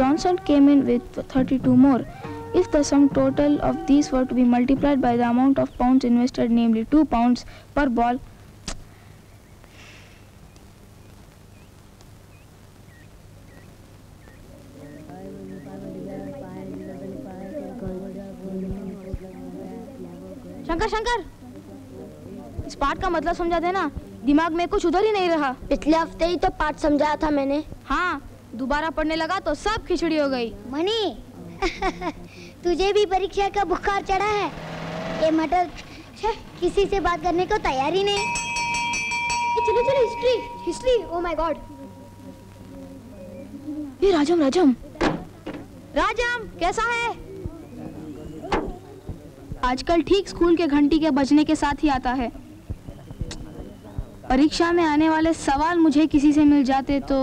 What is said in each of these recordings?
Johnson came in with 32 more. If the sum total of these were to be multiplied by the amount of pounds invested, namely 2 pounds per ball, Shankar इस पाठ का मतलब समझा देना, दिमाग में कुछ उधर ही नहीं रहा। पिछले हफ्ते ही तो पाठ समझाया था मैंने। हाँ, दोबारा पढ़ने लगा तो सब खिचड़ी हो गई। मनी तुझे भी परीक्षा का बुखार चढ़ा है। ये मटर किसी से बात करने को तैयार ही नहीं। चलो चलो history history. Oh my god, ये राजम राजम राजम कैसा है? आजकल ठीक स्कूल के घंटी के बजने के साथ ही आता है। परीक्षा में आने वाले सवाल मुझे किसी से मिल जाते तो।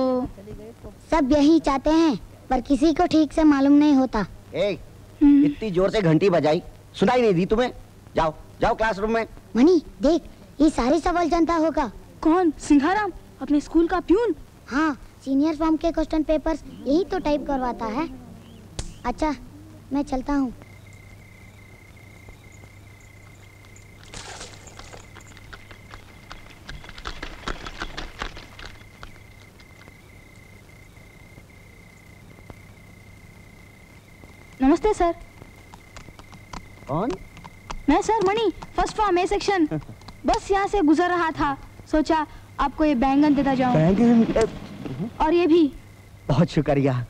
सब यही चाहते हैं पर किसी को ठीक से मालूम नहीं होता। इतनी जोर से घंटी बजाई, सुनाई नहीं दी तुम्हें? जाओ जाओ क्लासरूम में। मनी देख, ये सारे सवाल जनता होगा। कौन? सिंघाराम, अपने स्कूल का प्यून। हाँ, सीनियर फॉर्म के क्वेश्चन पेपर्स यही तो टाइप करवाता है। अच्छा मैं चलता हूँ। नमस्ते सर। कौन? मैं sir Mani, first form A section. बस यहाँ से गुजर रहा था, सोचा आपको ये बैंगन देता जाऊँ। बैंगन? और ये भी। बहुत शुक्रिया।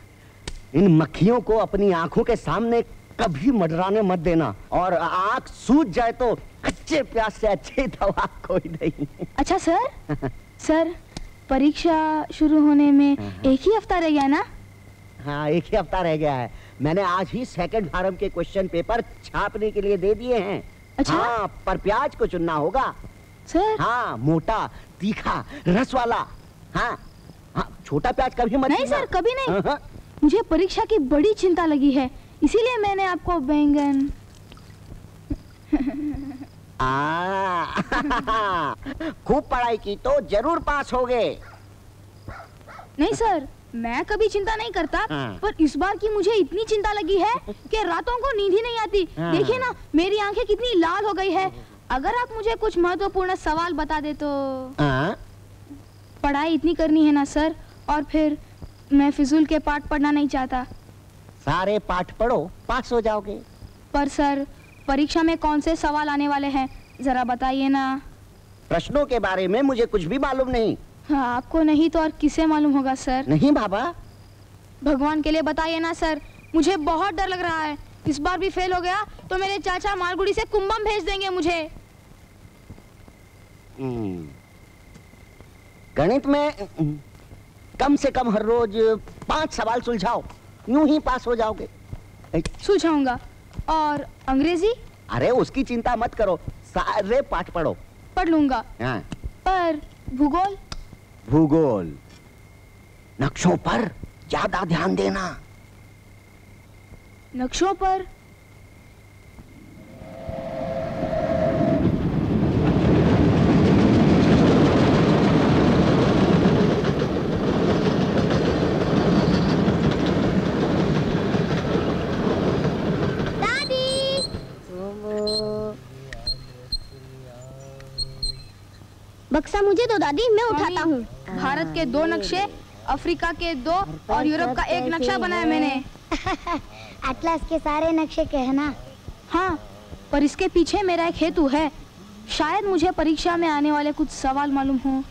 इन मक्खियों को अपनी आँखों के सामने कभी मडराने मत देना, और आँख सूज जाए तो कच्चे प्याज से अच्छी दवा कोई नहीं। अच्छा सर। सर परीक्षा शुरू होने में एक ही हफ्ता रह गया ना? हाँ, एक ही हफ्ता रह गया है। मैंने आज ही सेकंड फार्म के क्वेश्चन पेपर छापने के लिए दे दिए हैं। अच्छा? हाँ, पर प्याज को चुनना होगा सर। हाँ, मोटा, तीखा, रस वाला। हाँ, हाँ, छोटा प्याज कभी मत। नहीं सर, कभी नहीं। हाँ? मुझे परीक्षा की बड़ी चिंता लगी है, इसीलिए मैंने आपको बैंगन। खूब पढ़ाई की तो जरूर पास हो गए। नहीं सर, मैं कभी चिंता नहीं करता। हाँ। पर इस बार की मुझे इतनी चिंता लगी है कि रातों को नींद ही नहीं आती। हाँ। देखिए ना, मेरी आंखें कितनी लाल हो गई है। अगर आप मुझे कुछ महत्वपूर्ण सवाल बता दे तो। हाँ। पढ़ाई इतनी करनी है ना सर, और फिर मैं फिजूल के पाठ पढ़ना नहीं चाहता। सारे पाठ पढ़ो, पास हो जाओगे। पर सर परीक्षा में कौन से सवाल आने वाले हैं जरा बताइए ना। प्रश्नों के बारे में मुझे कुछ भी मालूम नहीं। हाँ, आपको नहीं तो और किसे मालूम होगा सर। नहीं बाबा, भगवान के लिए बताइए ना सर, मुझे बहुत डर लग रहा है। इस बार भी फेल हो गया तो मेरे चाचा मालगुड़ी से कुंभम भेज देंगे मुझे। गणित में कम से कम हर रोज 5 सवाल सुलझाओ, यूं ही पास हो जाओगे। सुलझाऊंगा। और अंग्रेजी? अरे उसकी चिंता मत करो, सारे पाठ पढ़ो। पढ़ लूंगा। हाँ। पर भूगोल? भूगोल नक्शों पर ज्यादा ध्यान देना। नक्शों पर? बक्सा मुझे दो दादी, मैं उठाता हूँ। भारत के 2 नक्शे, अफ्रीका के 2 और यूरोप का 1 नक्शा बनाया मैंने। एटलस के सारे नक्शे कहना। हाँ, पर इसके पीछे मेरा एक हेतु है। शायद मुझे परीक्षा में आने वाले कुछ सवाल मालूम हो।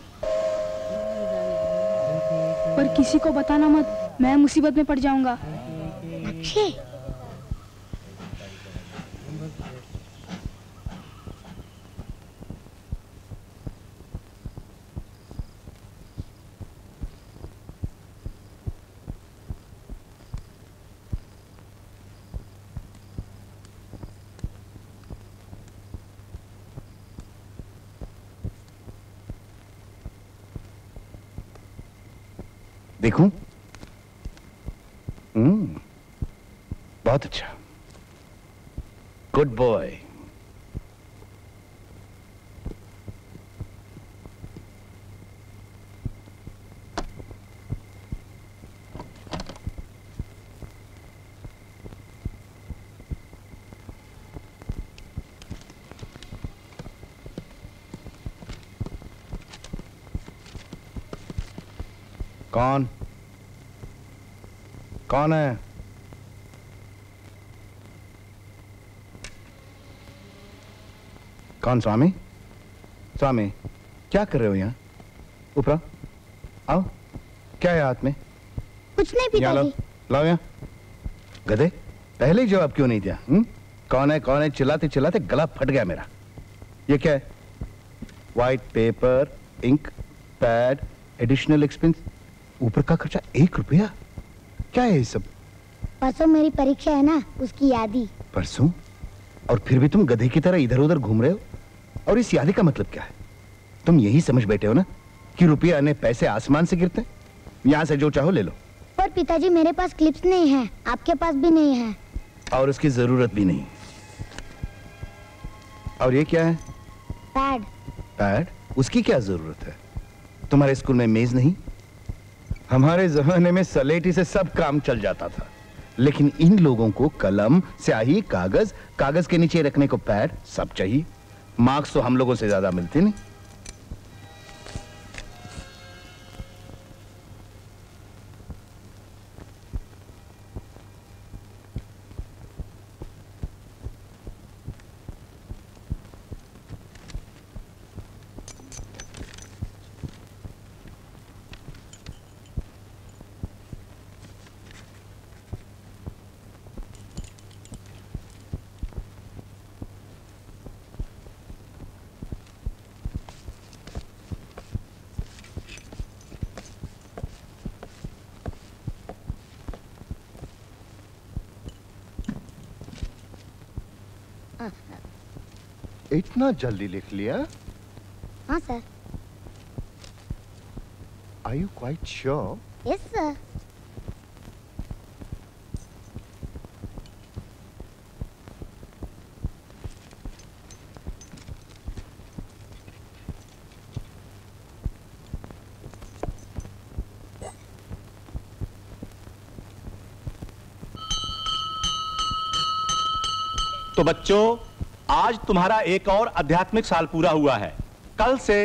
पर किसी को बताना मत, मैं मुसीबत में पड़ जाऊंगा। अक्षय, देखूं? बहुत अच्छा, गुड बॉय। कौन कौन है? कौन? स्वामी? स्वामी क्या कर रहे हो यहाँ? ऊपर आओ, क्या है हाथ में? कुछ नहीं पिताजी। लाओ यहाँ। गधे, पहले ही जवाब क्यों नहीं दिया? कौन है कौन है चिल्लाते चिल्लाते गला फट गया मेरा। ये क्या है? White paper, ink, pad, additional expense, ऊपर का खर्चा 1 रुपया। क्या है ये सब? परसों मेरी परीक्षा है ना, उसकी यादी। परसों? और फिर भी तुम गधे की तरह इधर उधर घूम रहे हो? और इस यादी का मतलब क्या है? तुम यही समझ बैठे हो ना कि रुपया ने पैसे आसमान से गिरते हैं, यहाँ से जो चाहो ले लो। पर पिताजी मेरे पास क्लिप्स नहीं है, आपके पास भी नहीं है, और उसकी जरूरत भी नहीं। और ये क्या है? पैड। पैड? उसकी क्या जरूरत है? तुम्हारे स्कूल में मेज नहीं? हमारे जमाने में सलेटी से सब काम चल जाता था, लेकिन इन लोगों को कलम, स्याही, कागज, कागज के नीचे रखने को पैड, सब चाहिए। मार्क्स तो हम लोगों से ज्यादा मिलते नहीं। इतना जल्दी लिख लिया? हाँ sir. Are you quite sure? Yes sir. तो बच्चों, आज तुम्हारा एक और आध्यात्मिक साल पूरा हुआ है। कल से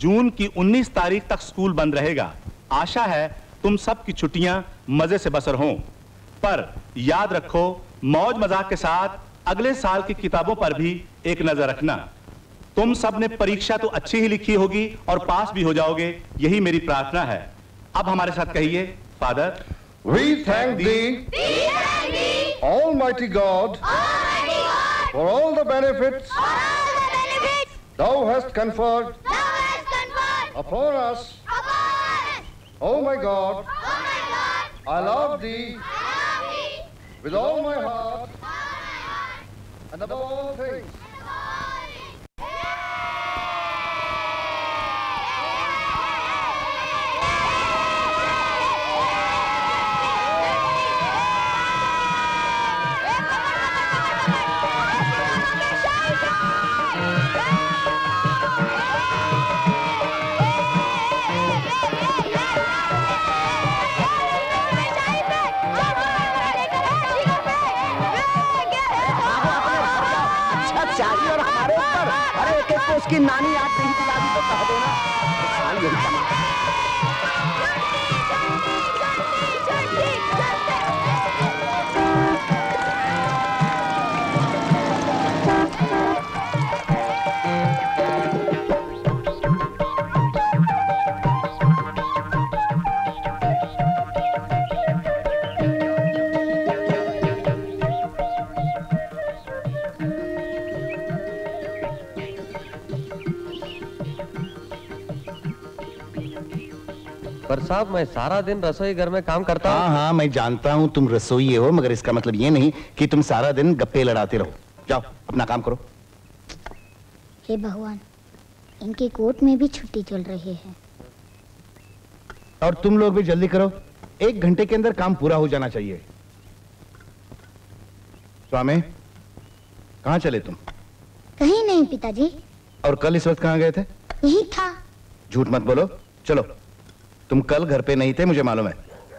जून की 19 तारीख तक स्कूल बंद रहेगा। आशा है तुम सब की छुट्टियां मजे से बसर हों। पर याद रखो, मौज मजाक के साथ अगले साल की किताबों पर भी एक नजर रखना। तुम सब ने परीक्षा तो अच्छी ही लिखी होगी और पास भी हो जाओगे, यही मेरी प्रार्थना है। अब हमारे साथ कहिए father. We thank the almighty god for all the benefits thou hast conferred upon us. Oh my God, I love thee with all my heart and above all things. उसकी नानी याद नहीं दिलाती तो कह देना। साली जल्दी जल्दी पर साहब मैं सारा दिन रसोई घर में काम करता हूँ। हाँ हाँ मैं जानता हूँ तुम रसोई हो, मगर इसका मतलब ये नहीं कि तुम सारा दिन गप्पे लड़ाते रहो। जाओ अपना काम करो। हे भगवान, इनके कोर्ट में भी छुट्टी चल रही है। और तुम लोग भी जल्दी करो, 1 घंटे के अंदर काम पूरा हो जाना चाहिए। स्वामी कहाँ चले तुम? कहीं नहीं पिताजी। और कल इस वक्त कहाँ गए थे? यही था। झूठ मत बोलो। चलो, तुम कल घर पे नहीं थे, मुझे मालूम है,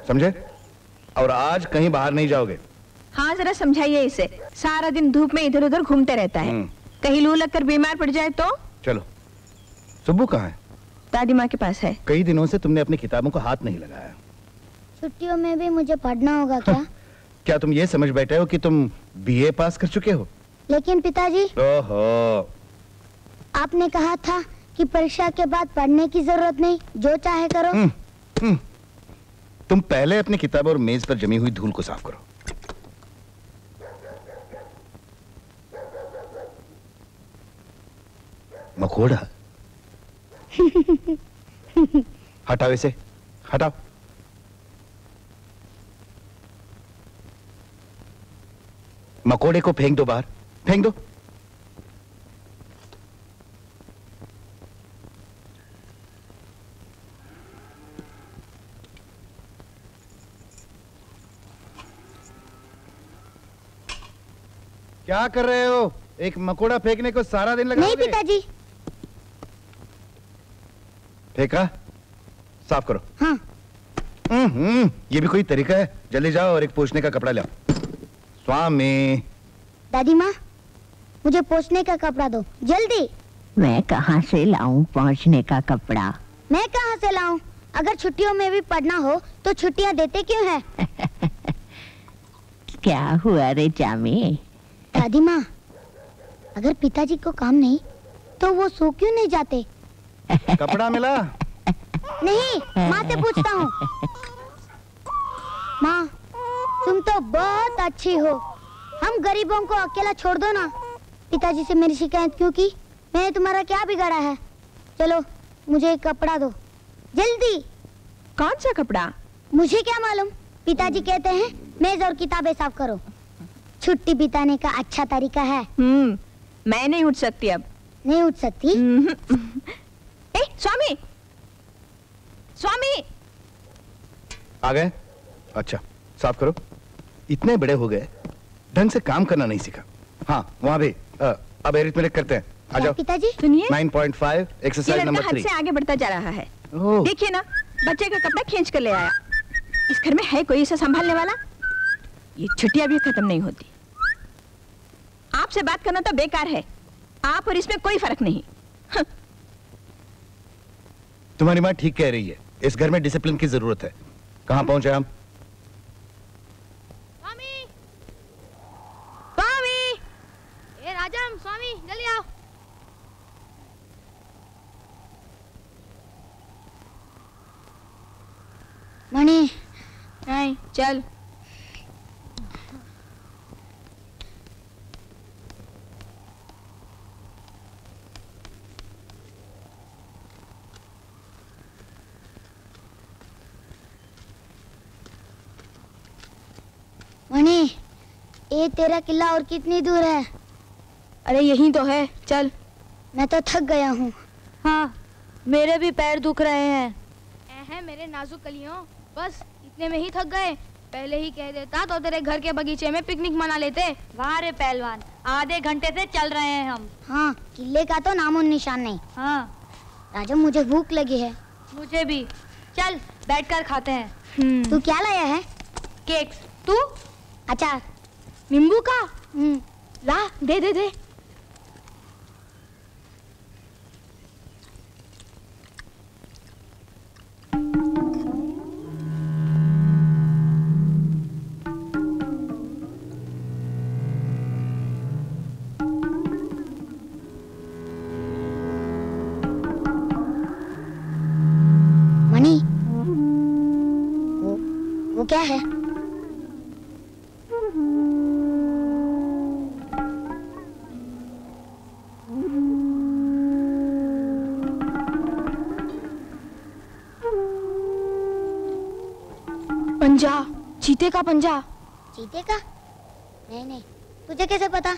समझे? और आज कहीं बाहर नहीं जाओगे। हाँ जरा समझाइए इसे, सारा दिन धूप में इधर उधर घूमते रहता है, कहीं लू लग कर बीमार पड़ जाए तो। चलो। सुब्बू कहाँ है? दादी माँ के पास है। कई दिनों से तुमने अपनी किताबों को हाथ नहीं लगाया। छुट्टियों में भी मुझे पढ़ना होगा क्या? क्या तुम ये समझ बैठे हो कि तुम BA पास कर चुके हो? लेकिन पिताजी। ओहो, आपने कहा था कि परीक्षा के बाद पढ़ने की जरूरत नहीं, जो चाहे करो। तुम पहले अपनी किताब और मेज पर जमी हुई धूल को साफ करो। मकोड़ा। हटाओ इसे, हटाओ। मकोड़े को फेंक दो बाहर, फेंक दो। क्या कर रहे हो? एक मकोड़ा फेंकने को सारा दिन लगा। नहीं पिताजी। फेंका, साफ करो। हाँ। ये भी कोई तरीका है? जल्दी जाओ और एक पोंछने का कपड़ा ले आओ। स्वामी। दादी माँ, मुझे पोंछने का कपड़ा दो जल्दी। मैं कहाँ से लाऊं पोंछने का कपड़ा? मैं कहाँ से लाऊं? अगर छुट्टियों में भी पढ़ना हो तो छुट्टियाँ देते क्यों है? क्या हुआ रे जामी? दादी माँ, अगर पिताजी को काम नहीं तो वो सो क्यों नहीं जाते? कपड़ा मिला? नहीं, माँ से पूछता हूँ। माँ, तुम तो बहुत अच्छी हो, हम गरीबों को अकेला छोड़ दो ना। पिताजी से मेरी शिकायत क्यों की? मैंने तुम्हारा क्या बिगाड़ा है? चलो मुझे एक कपड़ा दो जल्दी। कौन सा कपड़ा? मुझे क्या मालूम, पिताजी कहते हैं मेज और किताबें साफ करो, छुट्टी बिताने का अच्छा तरीका है। मैं नहीं उठ सकती अब। नहीं उठ सकती? ए स्वामी, स्वामी आ गए? अच्छा, साफ करो। इतने बड़े हो गए, ढंग से काम करना नहीं सीखा। हाँ वहाँ भी अब एरिथ में लिख करते हैं। आ जाओ पिताजी। सुनिए, 9.5 एक्सरसाइज नंबर 3। आगे बढ़ता जा रहा है, देखिए ना, बच्चे का कपड़ा खींच कर ले आया। इस घर में है कोई ऐसा संभालने वाला? ये छुट्टियां भी खत्म नहीं होती। आपसे बात करना तो बेकार है, आप और इसमें कोई फर्क नहीं। हाँ। तुम्हारी माँ ठीक कह रही है, इस घर में डिसिप्लिन की जरूरत है। कहाँ पहुंचे हम? स्वामी, स्वामी, ये राजम, स्वामी जल्दी आओ। मणि, नहीं चल। मणि, ये तेरा किला और कितनी दूर है? अरे यहीं तो है, चल। मैं तो थक गया हूँ। हाँ, मेरे भी पैर दुख रहे हैं। मेरे नाजुक कलियों, बस इतने में ही थक गए। पहले ही कह देता तो तेरे घर के बगीचे में पिकनिक मना लेते। वाह रे पहलवान, आधे घंटे से चल रहे हैं हम। हाँ, किले का तो नामो निशान नहीं। हाँ राजा, मुझे भूख लगी है। मुझे भी, चल बैठ कर खाते हैं। तू क्या लाया है? केक्स। तू? अचार। नींबू का? ला, दे दे दे। मणि, वो क्या है? पंजा, चीते का पंजा। चीते का? नहीं नहीं, तुझे कैसे पता?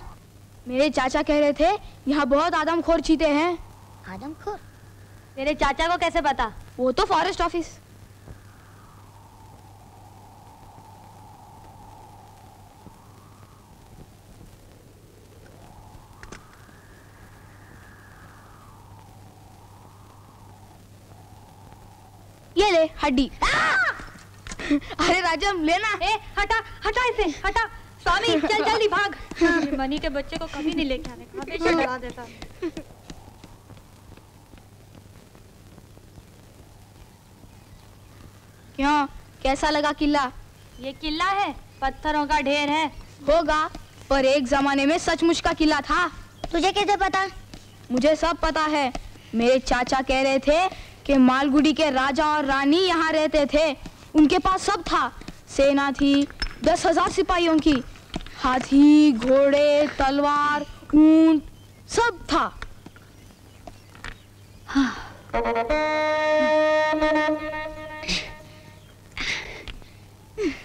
मेरे चाचा कह रहे थे यहाँ बहुत आदमखोर चीते हैं। आदमखोर? तेरे चाचा को कैसे पता? वो तो फॉरेस्ट ऑफिस। ये ले हड्डी। अरे राजम लेना। ए, हटा हटा इसे, हटा। स्वामी चल जल्दी भाग। मनी के बच्चे को कभी नहीं लेके आने का, हमेशा डरा देता। क्यों, कैसा लगा किला? ये किला है, पत्थरों का ढेर है। होगा, पर एक जमाने में सचमुच का किला था। तुझे कैसे पता? मुझे सब पता है। मेरे चाचा कह रहे थे कि मालगुडी के राजा और रानी यहाँ रहते थे। उनके पास सब था, सेना थी 10,000 सिपाहियों की, हाथी, घोड़े, तलवार, ऊंट, सब था। हाँ।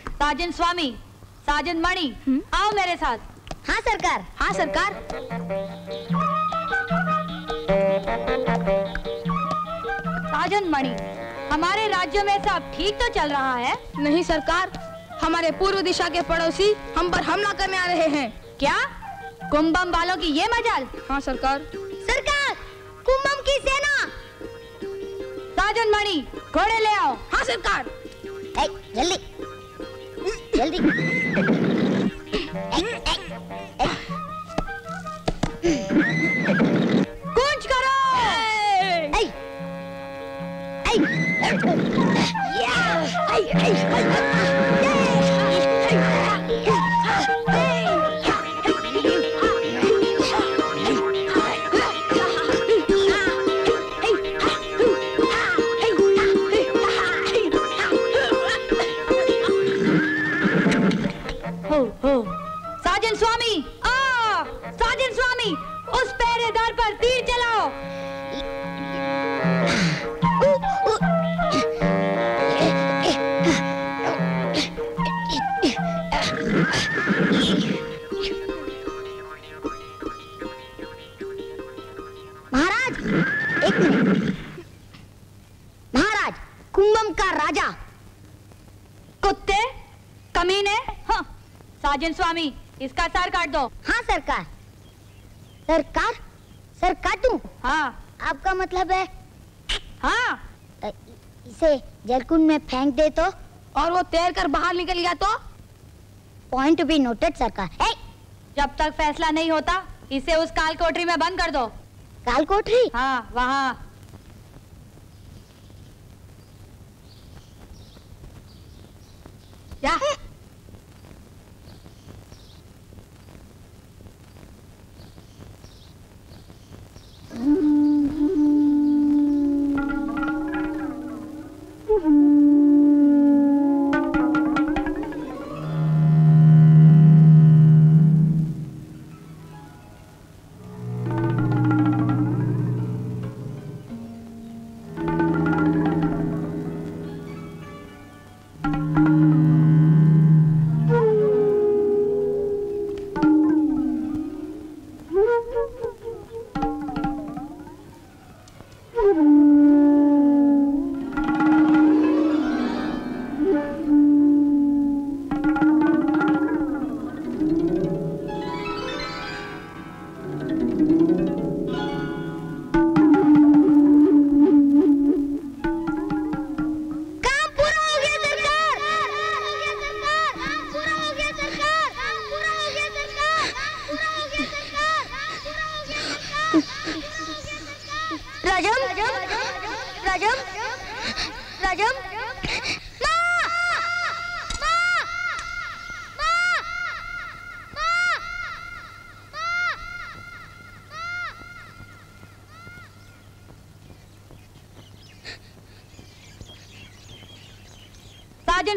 साजन स्वामी, साजन मणि, आओ मेरे साथ। हाँ सरकार, हाँ सरकार। साजन मणि, हमारे राज्य में सब ठीक तो चल रहा है? नहीं सरकार, हमारे पूर्व दिशा के पड़ोसी हम पर हमला करने आ रहे हैं। क्या? कुंभम वालों की ये मजाल? हाँ सरकार। सरकार, कुंभम की सेना। साजन मणि, घोड़े ले आओ। हाँ सरकार। ए, जल्दी जल्दी। कूच करो। साजन स्वामी, आ साजन स्वामी, उस पहरेदार पर तीर चलाओ। महाराज, कुंभम का राजा। कुत्ते कमीने। हाँ। साजन स्वामी, इसका सर काट दो। हाँ सरकार। सरकार? सर काटूं? हाँ। आपका मतलब है? हाँ। तो इसे जलकुंड में फेंक दे तो? और वो तैरकर बाहर निकल गया तो? पॉइंट भी नोटेड सरकार। ए! जब तक फैसला नहीं होता, इसे उस काल कोठरी में बंद कर दो। काल कोठरी? हाँ, वहाँ। जा।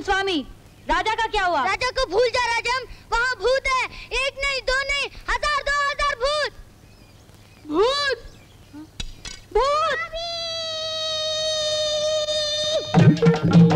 स्वामी, राजा का क्या हुआ? राजा को भूल जा राजम, वहाँ भूत है। एक नहीं, दो नहीं, 1000 2000 भूत। भूत भूत।